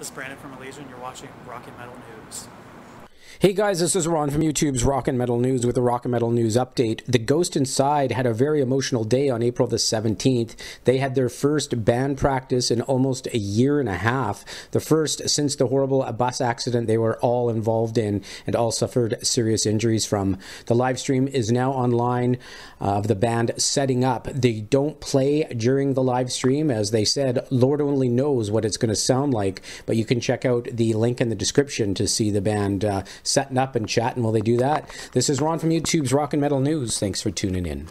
This is Brandon from Elysian. You're watching Rock and Metal News. Hey guys, this is Ron from YouTube's Rock and Metal News with the Rock and Metal News update. The Ghost Inside had a very emotional day on April the 17th. They had their first band practice in almost a year and a half. The first since the horrible bus accident they were all involved in and all suffered serious injuries from. The live stream is now online of the band setting up. They don't play during the live stream. As they said, Lord only knows what it's going to sound like, but you can check out the link in the description to see the band setting up and chatting while they do that. This is Ron from YouTube's Rock and Metal News. Thanks for tuning in.